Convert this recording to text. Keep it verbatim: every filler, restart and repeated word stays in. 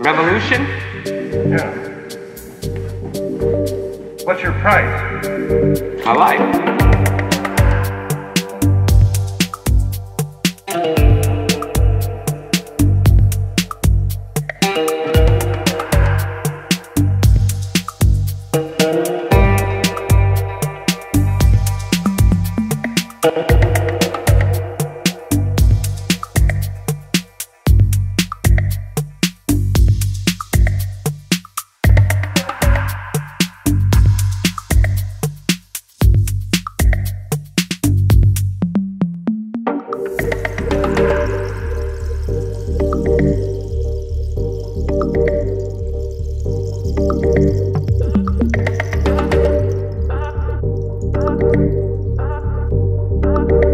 Revolution? Yeah. What's your price? My life. Thank you.